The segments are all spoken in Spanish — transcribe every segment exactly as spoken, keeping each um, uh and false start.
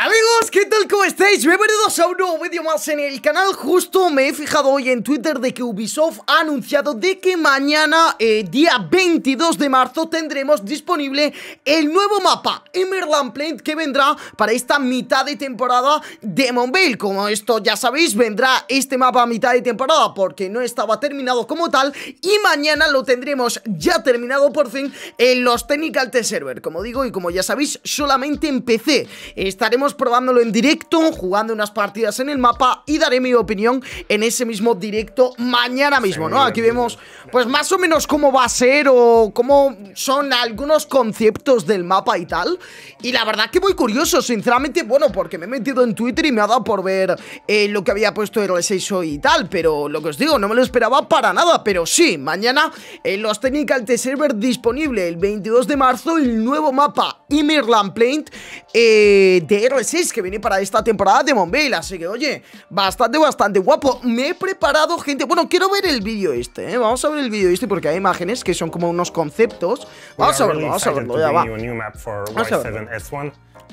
Amigos, ¿qué tal? ¿Cómo estáis? Bienvenidos a un nuevo vídeo más en el canal. Justo me he fijado hoy en Twitter de que Ubisoft ha anunciado de que mañana, eh, día veintidós de marzo, tendremos disponible el nuevo mapa Emerald Plains, que vendrá para esta mitad de temporada de Mobile. Como esto ya sabéis, vendrá este mapa a mitad de temporada porque no estaba terminado como tal, y mañana lo tendremos ya terminado por fin en los Technical Test Server. Como digo y como ya sabéis, solamente en P C. Estaremos probándolo en directo, jugando unas partidas en el mapa, y daré mi opinión en ese mismo directo mañana mismo, ¿no? Aquí vemos pues más o menos cómo va a ser o cómo son algunos conceptos del mapa y tal, y la verdad que muy curioso, sinceramente, bueno, porque me he metido en Twitter y me ha dado por ver eh, lo que había puesto Heroes seis hoy y tal, pero lo que os digo, no me lo esperaba para nada. Pero sí, mañana en los Technical Test Server disponible el veintidós de marzo, el nuevo mapa Emerald Plains eh, de Heroes seis, que viene para esta temporada de Mobile. Así que, oye, bastante, bastante guapo. Me he preparado, gente, bueno, quiero ver el vídeo este, ¿eh? Vamos a ver el vídeo este porque hay imágenes que son como unos conceptos. Vamos a verlo, vamos a verlo, ya va. Vamos a verlo.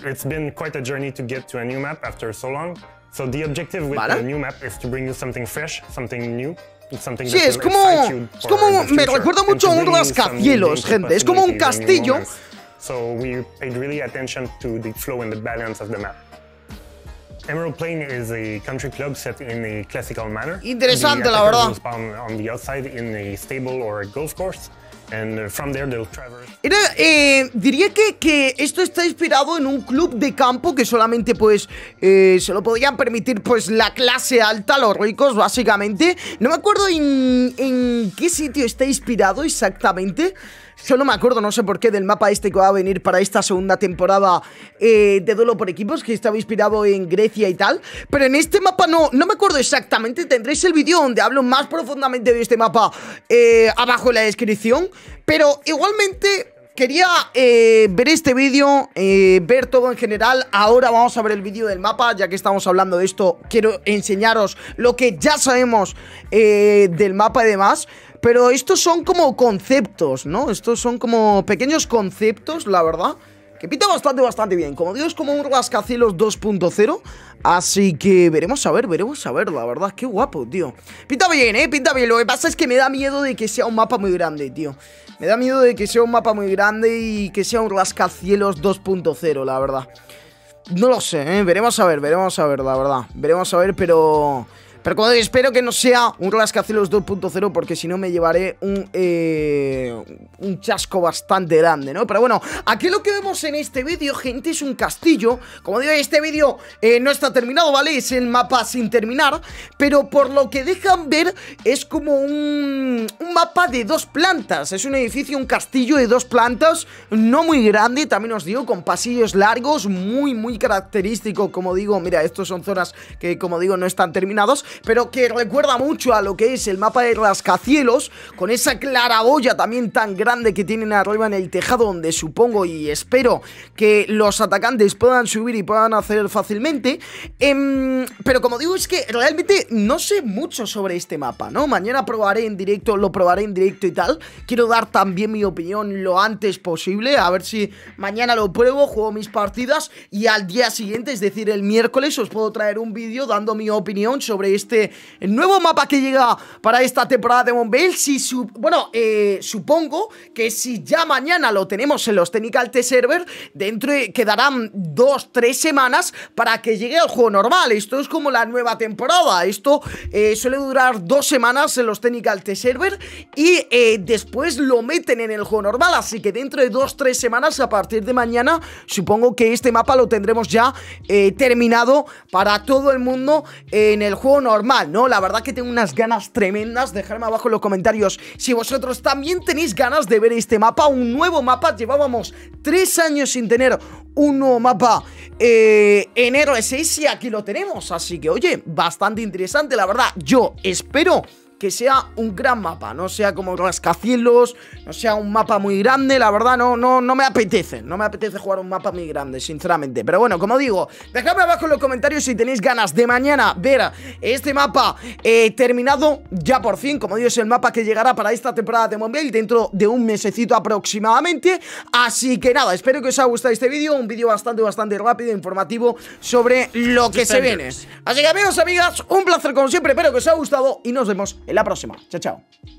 It's been quite a journey to get to a new map after so long. So the objective with the new map is to bring you something fresh, something new. Sí, es como, es como, me recuerda mucho a un rascacielos, gente. Es como un castillo. So we paid really attention to the flow and the balance of the map. Emerald Plains is a country club set in a classical manner. Interesante, la verdad. On the outside in a stable or a golf course. And from there they'll traverse. Era, eh, diría que, que esto está inspirado en un club de campo que solamente pues eh, se lo podían permitir pues la clase alta, los ricos básicamente. No me acuerdo en, en qué sitio está inspirado exactamente. Solo me acuerdo, no sé por qué, del mapa este que va a venir para esta segunda temporada eh, de Duelo por Equipos, que estaba inspirado en Grecia y tal. Pero en este mapa no, no me acuerdo exactamente. Tendréis el vídeo donde hablo más profundamente de este mapa eh, abajo en la descripción. Pero igualmente quería eh, ver este vídeo, eh, ver todo en general. Ahora vamos a ver el vídeo del mapa, ya que estamos hablando de esto. Quiero enseñaros lo que ya sabemos eh, del mapa y demás. Pero estos son como conceptos, ¿no? Estos son como pequeños conceptos, la verdad, que pinta bastante, bastante bien. Como digo, es como un rascacielos dos punto cero. Así que veremos a ver, veremos a ver, la verdad. Qué guapo, tío. Pinta bien, ¿eh? Pinta bien. Lo que pasa es que me da miedo de que sea un mapa muy grande, tío. Me da miedo de que sea un mapa muy grande y que sea un rascacielos dos punto cero, la verdad. No lo sé, ¿eh? Veremos a ver, veremos a ver, la verdad. Veremos a ver, pero... Pero como digo, espero que no sea un rascacielos dos punto cero, porque si no me llevaré un, eh, un chasco bastante grande, ¿no? Pero bueno, aquí lo que vemos en este vídeo, gente, es un castillo. Como digo, este vídeo eh, no está terminado, ¿vale? Es el mapa sin terminar, pero por lo que dejan ver es como un, un mapa de dos plantas. Es un edificio, un castillo de dos plantas, no muy grande, también os digo, con pasillos largos, muy, muy característico. Como digo, mira, estos son zonas que, como digo, no están terminadas, pero que recuerda mucho a lo que es el mapa de rascacielos, con esa claraboya también tan grande que tienen arriba en el tejado, donde supongo y espero que los atacantes puedan subir y puedan hacer fácilmente. eh, Pero como digo, es que realmente no sé mucho sobre este mapa, ¿no? Mañana probaré en directo, lo probaré en directo y tal. Quiero dar también mi opinión lo antes posible, a ver si mañana lo pruebo, juego mis partidas, y al día siguiente, es decir, el miércoles, os puedo traer un vídeo dando mi opinión sobre este Este nuevo mapa que llega para esta temporada de Mobile. Si su, bueno, eh, supongo que si ya mañana lo tenemos en los Technical Test Server, dentro de, quedarán dos, tres semanas para que llegue al juego normal. Esto es como la nueva temporada. Esto eh, suele durar dos semanas en los Technical Test Server, y eh, después lo meten en el juego normal. Así que dentro de dos, tres semanas, a partir de mañana, supongo que este mapa lo tendremos ya eh, terminado para todo el mundo en el juego normal. Normal, ¿no? La verdad que tengo unas ganas tremendas. Dejadme abajo en los comentarios si vosotros también tenéis ganas de ver este mapa, un nuevo mapa. Llevábamos tres años sin tener un nuevo mapa eh, en Heroes seis, y aquí lo tenemos. Así que, oye, bastante interesante, la verdad. Yo espero que sea un gran mapa, no sea como rascacielos, no sea un mapa muy grande, la verdad no, no, no me apetece, no me apetece jugar un mapa muy grande, sinceramente. Pero bueno, como digo, dejadme abajo en los comentarios si tenéis ganas de mañana ver este mapa eh, terminado ya por fin, como digo, es el mapa que llegará para esta temporada de Mobile dentro de un mesecito aproximadamente. Así que nada, espero que os haya gustado este vídeo, un vídeo bastante, bastante rápido, informativo sobre lo que se viene. Así que amigos, amigas, un placer como siempre, espero que os haya gustado y nos vemos en la próxima. Chao, chao.